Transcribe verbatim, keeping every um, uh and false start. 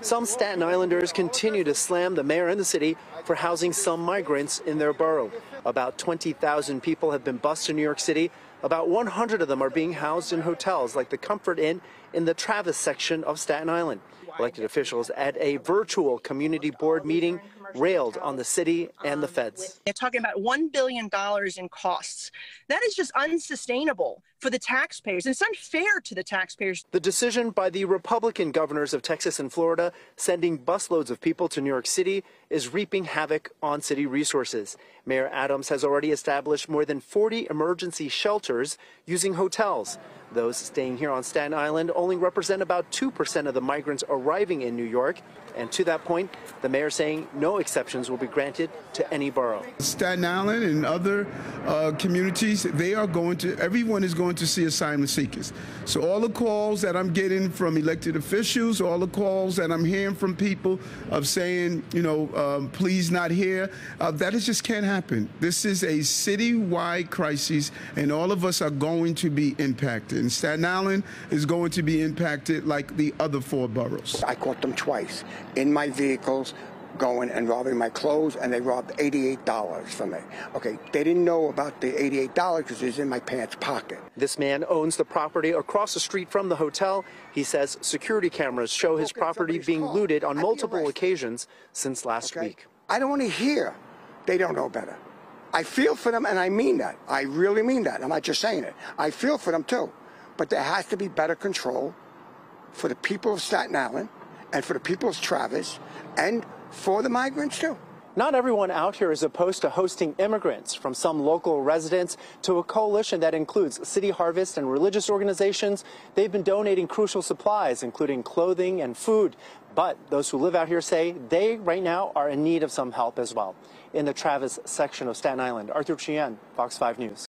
Some Staten Islanders continue to slam the mayor and the city for housing some migrants in their borough. About twenty thousand people have been bused to New York City. About one hundred of them are being housed in hotels like the Comfort Inn in the Travis section of Staten Island. Elected officials at a virtual community board meeting railed on the city and the feds. They're talking about one billion dollars in costs. That is just unsustainable for the taxpayers. It's unfair to the taxpayers. The decision by the Republican governors of Texas and Florida sending busloads of people to New York City is reaping havoc on city resources. Mayor Adams has already established more than forty emergency shelters using hotels. Those staying here on Staten Island only represent about two percent of the migrants arriving in New York. And to that point, the mayor saying no exceptions will be granted to any borough. Staten Island and other uh, communities, they are going to, everyone is going to see asylum seekers. So all the calls that I'm getting from elected officials, all the calls that I'm hearing from people of saying, you know, um, please not here, uh, that is just can't happen. This is a citywide crisis, and all of us are going to be impacted. And Staten Island is going to be impacted like the other four boroughs. I caught them twice in my vehicles going and robbing my clothes, and they robbed eighty-eight dollars from me. Okay, they didn't know about the eighty-eight dollars because it was in my pants pocket. This man owns the property across the street from the hotel. He says security cameras show his property being looted on multiple occasions since last week. I don't want to hear they don't know better. I feel for them, and I mean that. I really mean that. I'm not just saying it. I feel for them too. But there has to be better control for the people of Staten Island and for the people of Travis and for the migrants too. Not everyone out here is opposed to hosting immigrants, from some local residents to a coalition that includes City Harvest and religious organizations. They've been donating crucial supplies, including clothing and food. But those who live out here say they right now are in need of some help as well. In the Travis section of Staten Island, Arthur Chien, Fox five News.